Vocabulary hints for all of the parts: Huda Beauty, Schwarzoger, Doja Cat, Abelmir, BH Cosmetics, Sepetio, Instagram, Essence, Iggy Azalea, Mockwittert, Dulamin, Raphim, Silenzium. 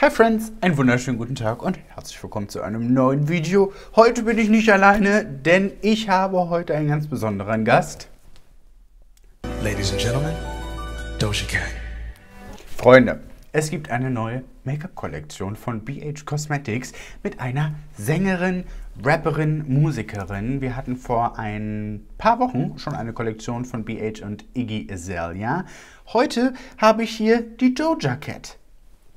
Hi Friends, einen wunderschönen guten Tag und herzlich willkommen zu einem neuen Video. Heute bin ich nicht alleine, denn ich habe heute einen ganz besonderen Gast. Ladies and Gentlemen, Doja Cat. Freunde, es gibt eine neue Make-up-Kollektion von BH Cosmetics mit einer Sängerin, Rapperin, Musikerin. Wir hatten vor ein paar Wochen schon eine Kollektion von BH und Iggy Azalea. Heute habe ich hier die Doja Cat.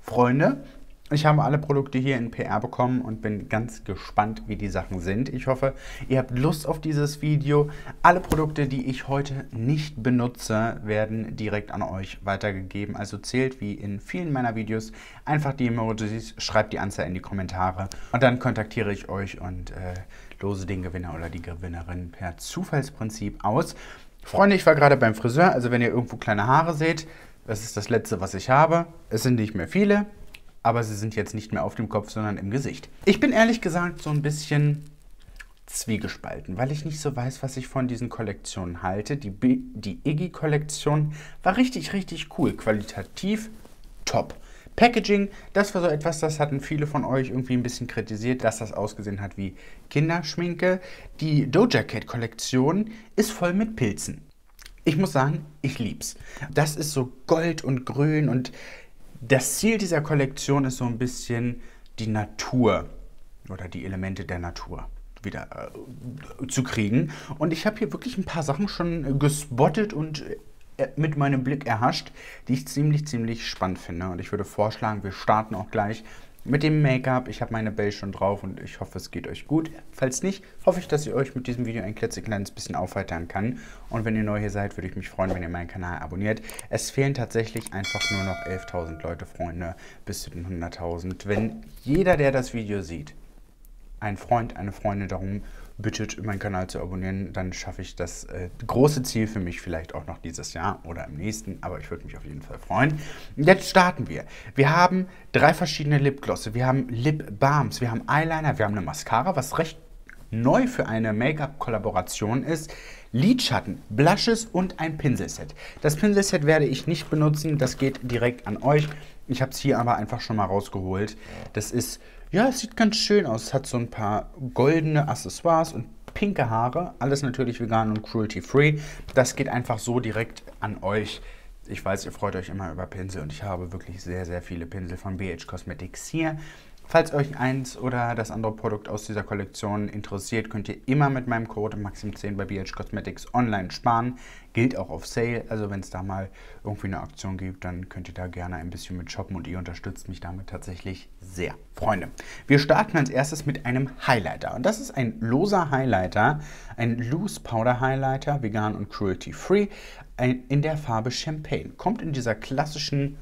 Freunde, ich habe alle Produkte hier in PR bekommen und bin ganz gespannt, wie die Sachen sind. Ich hoffe, ihr habt Lust auf dieses Video. Alle Produkte, die ich heute nicht benutze, werden direkt an euch weitergegeben. Also zählt, wie in vielen meiner Videos, einfach die Emojis, schreibt die Anzahl in die Kommentare und dann kontaktiere ich euch und lose den Gewinner oder die Gewinnerin per Zufallsprinzip aus. Freunde, ich war gerade beim Friseur, also wenn ihr irgendwo kleine Haare seht, das ist das Letzte, was ich habe. Es sind nicht mehr viele, aber sie sind jetzt nicht mehr auf dem Kopf, sondern im Gesicht. Ich bin ehrlich gesagt so ein bisschen zwiegespalten, weil ich nicht so weiß, was ich von diesen Kollektionen halte. Die Iggy-Kollektion war richtig, richtig cool. Qualitativ top. Packaging, das war so etwas, das hatten viele von euch irgendwie ein bisschen kritisiert, dass das ausgesehen hat wie Kinderschminke. Die Doja Cat-Kollektion ist voll mit Pilzen. Ich muss sagen, ich lieb's. Das ist so Gold und Grün und das Ziel dieser Kollektion ist so ein bisschen die Natur oder die Elemente der Natur wieder zu kriegen. Und ich habe hier wirklich ein paar Sachen schon gespottet und mit meinem Blick erhascht, die ich ziemlich, ziemlich spannend finde. Und ich würde vorschlagen, wir starten auch gleich mit dem Make-up. Ich habe meine Base schon drauf und ich hoffe, es geht euch gut. Falls nicht, hoffe ich, dass ich euch mit diesem Video ein klitzekleines bisschen aufheitern kann. Und wenn ihr neu hier seid, würde ich mich freuen, wenn ihr meinen Kanal abonniert. Es fehlen tatsächlich einfach nur noch 11.000 Leute, Freunde, bis zu den 100.000. Wenn jeder, der das Video sieht, ein Freund, eine Freundin darum bittet, meinen Kanal zu abonnieren, dann schaffe ich das große Ziel für mich vielleicht auch noch dieses Jahr oder im nächsten, aber ich würde mich auf jeden Fall freuen. Jetzt starten wir. Wir haben drei verschiedene Lipglosse, wir haben Lip Balms, wir haben Eyeliner, wir haben eine Mascara, was recht neu für eine Make-up-Kollaboration ist, Lidschatten, Blushes und ein Pinselset. Das Pinselset werde ich nicht benutzen, das geht direkt an euch. Ich habe es hier aber einfach schon mal rausgeholt. Das ist, ja, es sieht ganz schön aus. Es hat so ein paar goldene Accessoires und pinke Haare. Alles natürlich vegan und cruelty-free. Das geht einfach so direkt an euch. Ich weiß, ihr freut euch immer über Pinsel und ich habe wirklich sehr, sehr viele Pinsel von BH Cosmetics hier. Falls euch eins oder das andere Produkt aus dieser Kollektion interessiert, könnt ihr immer mit meinem Code MAXIM10 bei BH Cosmetics online sparen. Gilt auch auf Sale, also wenn es da mal irgendwie eine Aktion gibt, dann könnt ihr da gerne ein bisschen mit shoppen und ihr unterstützt mich damit tatsächlich sehr. Freunde, wir starten als erstes mit einem Highlighter und das ist ein loser Highlighter, ein Loose Powder Highlighter, vegan und cruelty free, in der Farbe Champagne. Kommt in dieser klassischen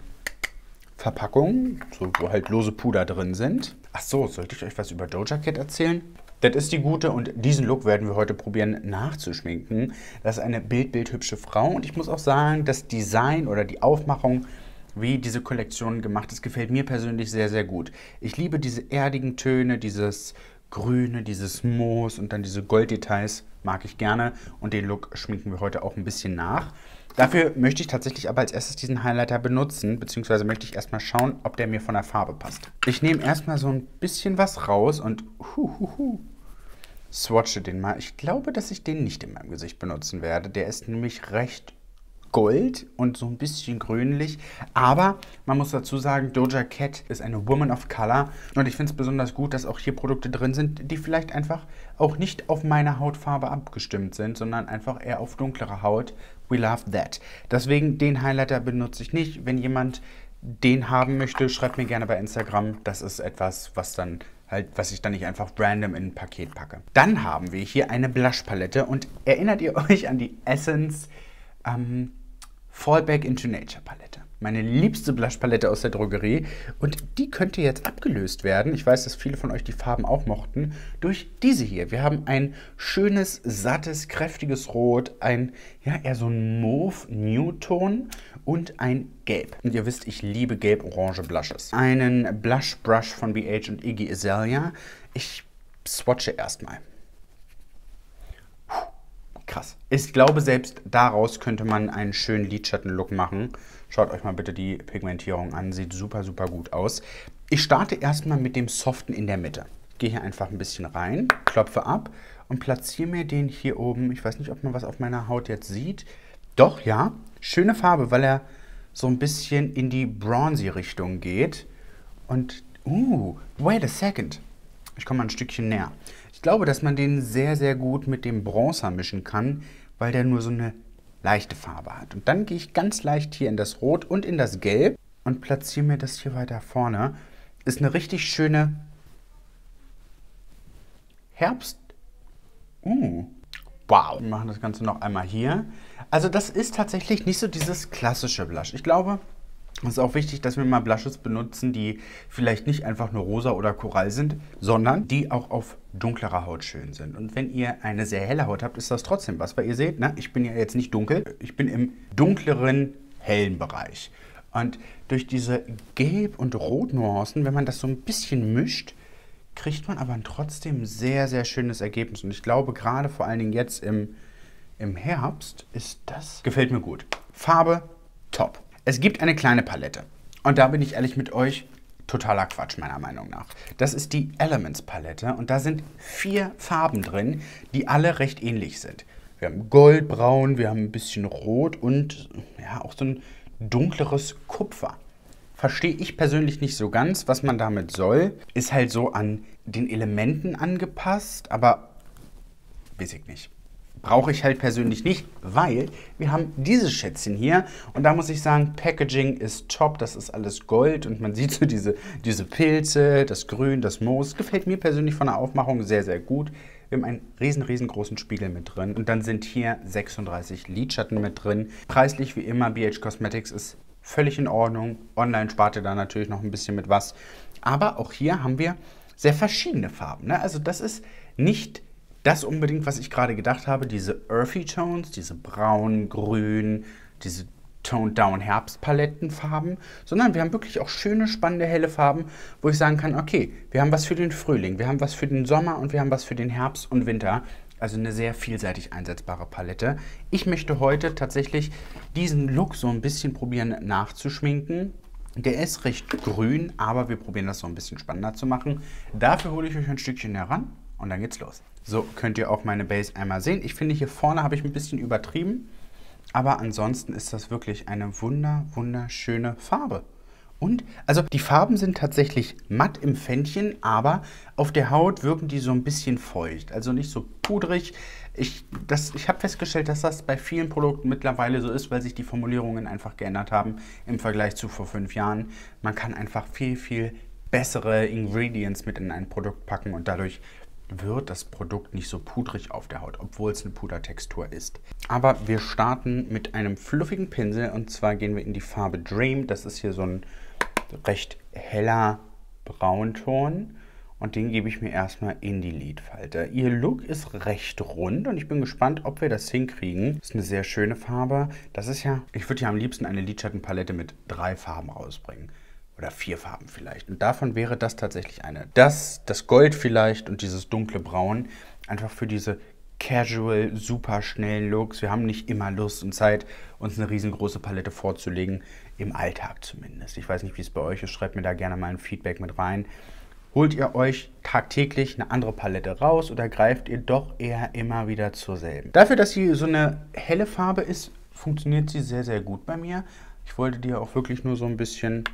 Verpackung, so, wo halt lose Puder drin sind. Ach so, sollte ich euch was über Doja Cat erzählen? Das ist die gute und diesen Look werden wir heute probieren nachzuschminken. Das ist eine bildhübsche Frau und ich muss auch sagen, das Design oder die Aufmachung, wie diese Kollektion gemacht ist, gefällt mir persönlich sehr, sehr gut. Ich liebe diese erdigen Töne, dieses Grüne, dieses Moos und dann diese Golddetails mag ich gerne und den Look schminken wir heute auch ein bisschen nach. Dafür möchte ich tatsächlich aber als erstes diesen Highlighter benutzen, beziehungsweise möchte ich erstmal schauen, ob der mir von der Farbe passt. Ich nehme erstmal so ein bisschen was raus und swatche den mal. Ich glaube, dass ich den nicht in meinem Gesicht benutzen werde. Der ist nämlich recht gold und so ein bisschen grünlich, aber man muss dazu sagen, Doja Cat ist eine Woman of Color und ich finde es besonders gut, dass auch hier Produkte drin sind, die vielleicht einfach auch nicht auf meine Hautfarbe abgestimmt sind, sondern einfach eher auf dunklere Haut. We love that. Deswegen den Highlighter benutze ich nicht. Wenn jemand den haben möchte, schreibt mir gerne bei Instagram. Das ist etwas, was dann halt, was ich dann nicht einfach random in ein Paket packe. Dann haben wir hier eine Blush-Palette und erinnert ihr euch an die Essence Fall Back into Nature Palette. Meine liebste Blush-Palette aus der Drogerie. Und die könnte jetzt abgelöst werden. Ich weiß, dass viele von euch die Farben auch mochten. Durch diese hier. Wir haben ein schönes, sattes, kräftiges Rot. Ein, ja, eher so ein Mauve-Nude-Ton und ein Gelb. Und ihr wisst, ich liebe gelb-orange Blushes. Einen Blush-Brush von BH und Iggy Azalea. Ich swatche erstmal. Krass. Ich glaube, selbst daraus könnte man einen schönen Lidschatten-Look machen. Schaut euch mal bitte die Pigmentierung an. Sieht super, super gut aus. Ich starte erstmal mit dem Soften in der Mitte. Gehe hier einfach ein bisschen rein, klopfe ab und platziere mir den hier oben. Ich weiß nicht, ob man was auf meiner Haut jetzt sieht. Doch, ja. Schöne Farbe, weil er so ein bisschen in die Bronzy-Richtung geht. Und, wait a second. Ich komme mal ein Stückchen näher. Ich glaube, dass man den sehr, sehr gut mit dem Bronzer mischen kann, weil der nur so eine leichte Farbe hat. Und dann gehe ich ganz leicht hier in das Rot und in das Gelb und platziere mir das hier weiter vorne. Ist eine richtig schöne Herbst. Wow. Wir machen das Ganze noch einmal hier. Also das ist tatsächlich nicht so dieses klassische Blush. Ich glaube, es ist auch wichtig, dass wir mal Blushes benutzen, die vielleicht nicht einfach nur rosa oder korall sind, sondern die auch auf dunklerer Haut schön sind. Und wenn ihr eine sehr helle Haut habt, ist das trotzdem was, weil ihr seht, ne, ich bin ja jetzt nicht dunkel, ich bin im dunkleren, hellen Bereich. Und durch diese Gelb- und Rot-Nuancen, wenn man das so ein bisschen mischt, kriegt man aber trotzdem ein sehr, sehr schönes Ergebnis. Und ich glaube, gerade vor allen Dingen jetzt im Herbst ist das... Gefällt mir gut. Farbe, top. Es gibt eine kleine Palette. Und da bin ich ehrlich mit euch, totaler Quatsch meiner Meinung nach. Das ist die Elements Palette. Und da sind 4 Farben drin, die alle recht ähnlich sind. Wir haben Goldbraun, wir haben ein bisschen Rot und ja, auch so ein dunkleres Kupfer. Verstehe ich persönlich nicht so ganz, was man damit soll. Ist halt so an den Elementen angepasst, aber weiß ich nicht. Brauche ich halt persönlich nicht, weil wir haben dieses Schätzchen hier. Und da muss ich sagen, Packaging ist top, das ist alles Gold. Und man sieht so diese Pilze, das Grün, das Moos. Gefällt mir persönlich von der Aufmachung sehr, sehr gut. Wir haben einen riesengroßen Spiegel mit drin. Und dann sind hier 36 Lidschatten mit drin. Preislich wie immer, BH Cosmetics ist völlig in Ordnung. Online spart ihr da natürlich noch ein bisschen mit was. Aber auch hier haben wir sehr verschiedene Farben, ne? Also das ist nicht... Das unbedingt, was ich gerade gedacht habe, diese Earthy Tones, diese braun, grün, diese Toned-Down-Herbstpalettenfarben, sondern wir haben wirklich auch schöne, spannende, helle Farben, wo ich sagen kann, okay, wir haben was für den Frühling, wir haben was für den Sommer und wir haben was für den Herbst und Winter. Also eine sehr vielseitig einsetzbare Palette. Ich möchte heute tatsächlich diesen Look so ein bisschen probieren nachzuschminken. Der ist recht grün, aber wir probieren das so ein bisschen spannender zu machen. Dafür hole ich euch ein Stückchen heran. Und dann geht's los. So könnt ihr auch meine Base einmal sehen. Ich finde, hier vorne habe ich ein bisschen übertrieben. Aber ansonsten ist das wirklich eine wunderschöne Farbe. Und, also die Farben sind tatsächlich matt im Pfännchen, aber auf der Haut wirken die so ein bisschen feucht. Also nicht so pudrig. Ich habe festgestellt, dass das bei vielen Produkten mittlerweile so ist, weil sich die Formulierungen einfach geändert haben im Vergleich zu vor 5 Jahren. Man kann einfach viel bessere Ingredients mit in ein Produkt packen und dadurch... wird das Produkt nicht so pudrig auf der Haut, obwohl es eine Pudertextur ist. Aber wir starten mit einem fluffigen Pinsel und zwar gehen wir in die Farbe Dream. Das ist hier so ein recht heller Braunton und den gebe ich mir erstmal in die Lidfalte. Ihr Look ist recht rund und ich bin gespannt, ob wir das hinkriegen. Das ist eine sehr schöne Farbe. Das ist ja, ich würde ja am liebsten eine Lidschattenpalette mit 3 Farben rausbringen. Oder 4 Farben vielleicht. Und davon wäre das tatsächlich eine. Das Gold vielleicht und dieses dunkle Braun. Einfach für diese casual, super schnellen Looks. Wir haben nicht immer Lust und Zeit, uns eine riesengroße Palette vorzulegen. Im Alltag zumindest. Ich weiß nicht, wie es bei euch ist. Schreibt mir da gerne mal ein Feedback mit rein. Holt ihr euch tagtäglich eine andere Palette raus oder greift ihr doch eher immer wieder zur selben? Dafür, dass sie so eine helle Farbe ist, funktioniert sie sehr, sehr gut bei mir. Ich wollte die ja auch wirklich nur so ein bisschen...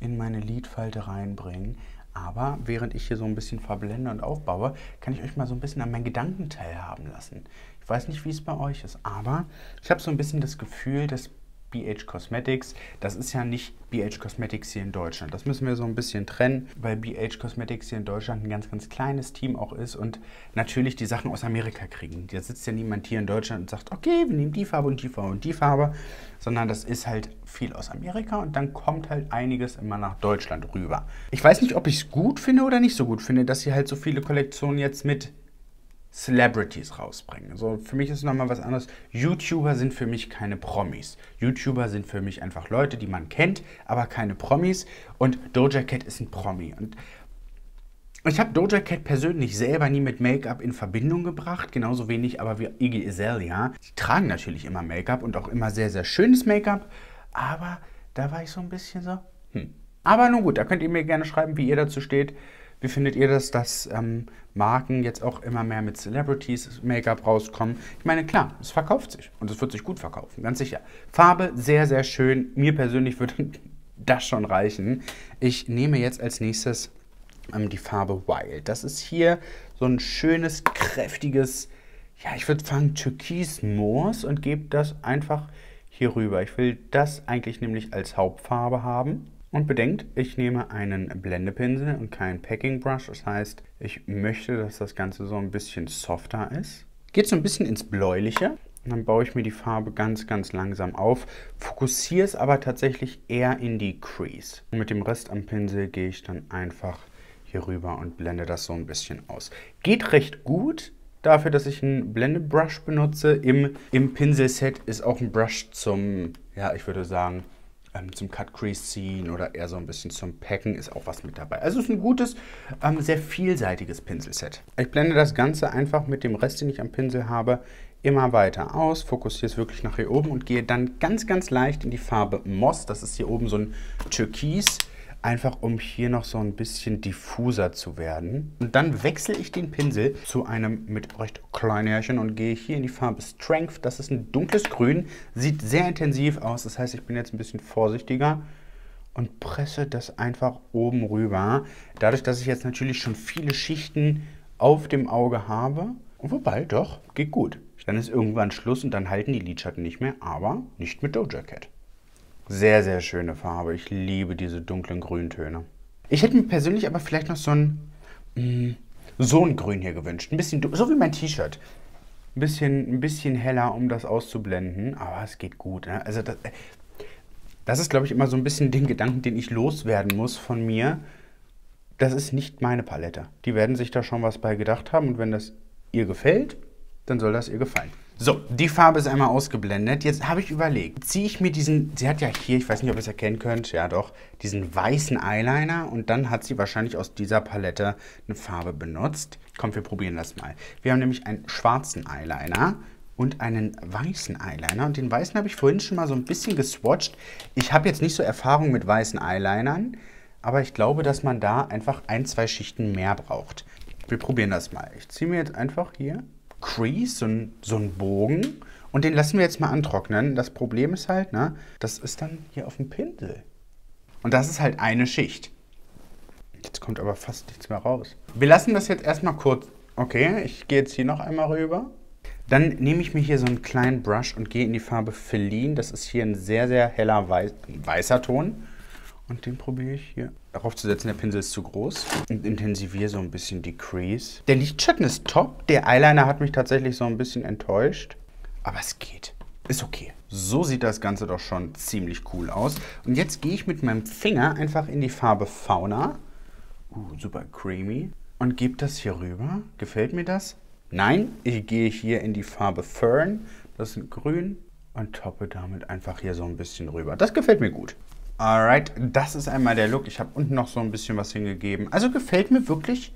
in meine Lidfalte reinbringen. Aber während ich hier so ein bisschen verblende und aufbaue, kann ich euch mal so ein bisschen an meinen Gedanken teilhaben lassen. Ich weiß nicht, wie es bei euch ist, aber ich habe so ein bisschen das Gefühl, dass BH Cosmetics, das ist ja nicht BH Cosmetics hier in Deutschland. Das müssen wir so ein bisschen trennen, weil BH Cosmetics hier in Deutschland ein ganz kleines Team auch ist und natürlich die Sachen aus Amerika kriegen. Da sitzt ja niemand hier in Deutschland und sagt, okay, wir nehmen die Farbe und die Farbe und die Farbe, sondern das ist halt viel aus Amerika und dann kommt halt einiges immer nach Deutschland rüber. Ich weiß nicht, ob ich es gut finde oder nicht so gut finde, dass sie halt so viele Kollektionen jetzt mit Celebrities rausbringen. So, für mich ist nochmal was anderes. YouTuber sind für mich keine Promis. YouTuber sind für mich einfach Leute, die man kennt, aber keine Promis. Und Doja Cat ist ein Promi. Und ich habe Doja Cat persönlich selber nie mit Make-up in Verbindung gebracht. Genauso wenig aber wie Iggy Azalea. Die tragen natürlich immer Make-up und auch immer sehr schönes Make-up. Aber da war ich so ein bisschen so, Aber nun gut, da könnt ihr mir gerne schreiben, wie ihr dazu steht. Wie findet ihr das, dass Marken jetzt auch immer mehr mit Celebrities Make-up rauskommen? Ich meine, klar, es verkauft sich und es wird sich gut verkaufen, ganz sicher. Farbe sehr, sehr schön. Mir persönlich würde das schon reichen. Ich nehme jetzt als nächstes die Farbe Wild. Das ist hier so ein schönes, kräftiges, ja, ich würde sagen Türkis-Moos und gebe das einfach hier rüber. Ich will das eigentlich nämlich als Hauptfarbe haben. Und bedenkt, ich nehme einen Blendepinsel und keinen Packing Brush. Das heißt, ich möchte, dass das Ganze so ein bisschen softer ist. Geht so ein bisschen ins Bläuliche. Und dann baue ich mir die Farbe ganz, ganz langsam auf. Fokussiere es aber tatsächlich eher in die Crease. Und mit dem Rest am Pinsel gehe ich dann einfach hier rüber und blende das so ein bisschen aus. Geht recht gut. Dafür, dass ich einen Blendebrush benutze. Im Pinselset ist auch ein Brush zum, ja, ich würde sagen, zum Cut-Crease ziehen oder eher so ein bisschen zum Packen ist auch was mit dabei. Also es ist ein gutes, sehr vielseitiges Pinselset. Ich blende das Ganze einfach mit dem Rest, den ich am Pinsel habe, immer weiter aus, fokussiere es wirklich nach hier oben und gehe dann ganz, ganz leicht in die Farbe Moss. Das ist hier oben so ein Türkis, einfach um hier noch so ein bisschen diffuser zu werden. Und dann wechsle ich den Pinsel zu einem mit recht kleinen Härchen und gehe hier in die Farbe Strength. Das ist ein dunkles Grün, sieht sehr intensiv aus. Das heißt, ich bin jetzt ein bisschen vorsichtiger und presse das einfach oben rüber. Dadurch, dass ich jetzt natürlich schon viele Schichten auf dem Auge habe. Und wobei, doch, geht gut. Dann ist irgendwann Schluss und dann halten die Lidschatten nicht mehr, aber nicht mit Doja Cat. Sehr, sehr schöne Farbe. Ich liebe diese dunklen Grüntöne. Ich hätte mir persönlich aber vielleicht noch so ein Grün hier gewünscht. Ein bisschen, so wie mein T-Shirt. Ein bisschen heller, um das auszublenden. Aber es geht gut. Ne? Also das ist, glaube ich, immer so ein bisschen den Gedanken, den ich loswerden muss von mir. Das ist nicht meine Palette. Die werden sich da schon was bei gedacht haben. Und wenn das ihr gefällt, dann soll das ihr gefallen. So, die Farbe ist einmal ausgeblendet. Jetzt habe ich überlegt, ziehe ich mir diesen, sie hat ja hier, ich weiß nicht, ob ihr es erkennen könnt, ja doch, diesen weißen Eyeliner und dann hat sie wahrscheinlich aus dieser Palette eine Farbe benutzt. Komm, wir probieren das mal. Wir haben nämlich einen schwarzen Eyeliner und einen weißen Eyeliner und den weißen habe ich vorhin schon mal so ein bisschen geswatcht. Ich habe jetzt nicht so Erfahrung mit weißen Eyelinern, aber ich glaube, dass man da einfach ein, zwei Schichten mehr braucht. Wir probieren das mal. Ich ziehe mir jetzt einfach hier Crease, so ein Bogen und den lassen wir jetzt mal antrocknen. Das Problem ist halt, ne, das ist dann hier auf dem Pinsel. Und das ist halt eine Schicht. Jetzt kommt aber fast nichts mehr raus. Wir lassen das jetzt erstmal kurz. Okay, ich gehe jetzt hier noch einmal rüber. Dann nehme ich mir hier so einen kleinen Brush und gehe in die Farbe Feline. Das ist hier ein sehr, sehr heller weißer Ton. Und den probiere ich hier darauf zu setzen. Der Pinsel ist zu groß. Und intensiviere so ein bisschen die Crease. Der Lidschatten ist top. Der Eyeliner hat mich tatsächlich so ein bisschen enttäuscht. Aber es geht. Ist okay. So sieht das Ganze doch schon ziemlich cool aus. Und jetzt gehe ich mit meinem Finger einfach in die Farbe Fauna. Super creamy. Und gebe das hier rüber. Gefällt mir das? Nein, ich gehe hier in die Farbe Fern. Das ist ein Grün. Und toppe damit einfach hier so ein bisschen rüber. Das gefällt mir gut. Alright, das ist einmal der Look. Ich habe unten noch so ein bisschen was hingegeben. Also gefällt mir wirklich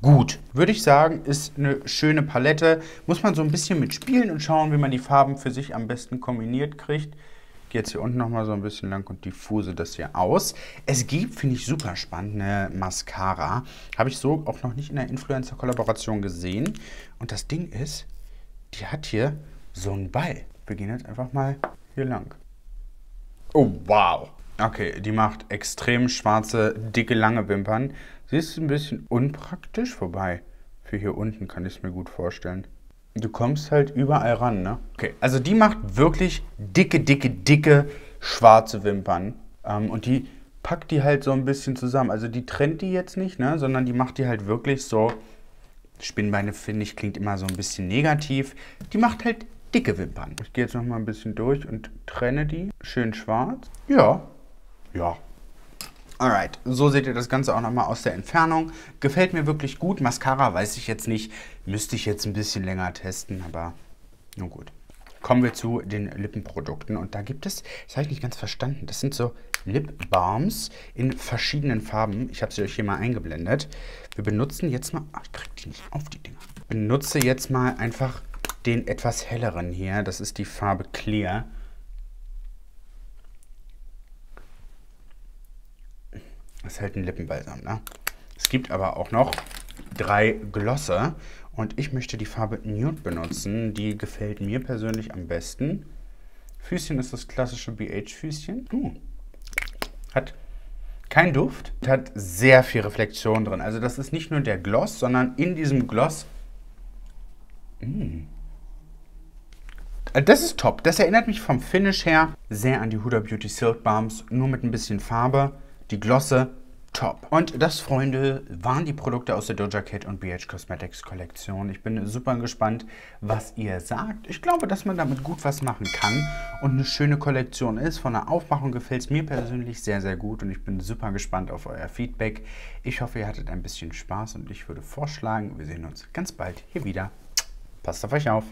gut. Würde ich sagen, ist eine schöne Palette. Muss man so ein bisschen mit spielen und schauen, wie man die Farben für sich am besten kombiniert kriegt. Ich gehe jetzt hier unten nochmal so ein bisschen lang und diffuse das hier aus. Es gibt, finde ich super spannend, eine Mascara. Habe ich so auch noch nicht in der Influencer-Kollaboration gesehen. Und das Ding ist, die hat hier so einen Ball. Wir gehen jetzt einfach mal hier lang. Oh, wow. Okay, die macht extrem schwarze, dicke, lange Wimpern. Sie ist ein bisschen unpraktisch, wobei für hier unten kann ich es mir gut vorstellen. Du kommst halt überall ran, ne? Okay, also die macht wirklich dicke, dicke, dicke schwarze Wimpern. Und die packt die halt so ein bisschen zusammen. Also die trennt die jetzt nicht, ne? Sondern die macht die halt wirklich so... Spinnbeine, finde ich, klingt immer so ein bisschen negativ. Die macht halt dicke Wimpern. Ich gehe jetzt noch mal ein bisschen durch und trenne die. Schön schwarz. Ja. Ja. Alright, so seht ihr das Ganze auch nochmal aus der Entfernung. Gefällt mir wirklich gut. Mascara weiß ich jetzt nicht. Müsste ich jetzt ein bisschen länger testen, aber nun gut. Kommen wir zu den Lippenprodukten. Und da gibt es, das habe ich nicht ganz verstanden, das sind so Lip Balms in verschiedenen Farben. Ich habe sie euch hier mal eingeblendet. Wir benutzen jetzt mal, ach, ich kriege die nicht auf, die Dinger. Benutze jetzt mal einfach den etwas helleren hier. Das ist die Farbe Clear. Das ist halt ein Lippenbalsam, ne? Es gibt aber auch noch 3 Glosse und ich möchte die Farbe Nude benutzen. Die gefällt mir persönlich am besten. Füßchen ist das klassische BH-Füßchen. Hat keinen Duft und hat sehr viel Reflexion drin. Also das ist nicht nur der Gloss, sondern in diesem Gloss... Das ist top. Das erinnert mich vom Finish her sehr an die Huda Beauty Silk Balms, nur mit ein bisschen Farbe. Die Glosse, top. Und das, Freunde, waren die Produkte aus der Doja Cat und BH Cosmetics Kollektion. Ich bin super gespannt, was ihr sagt. Ich glaube, dass man damit gut was machen kann und eine schöne Kollektion ist. Von der Aufmachung gefällt es mir persönlich sehr, sehr gut und ich bin super gespannt auf euer Feedback. Ich hoffe, ihr hattet ein bisschen Spaß und ich würde vorschlagen, wir sehen uns ganz bald hier wieder. Passt auf euch auf.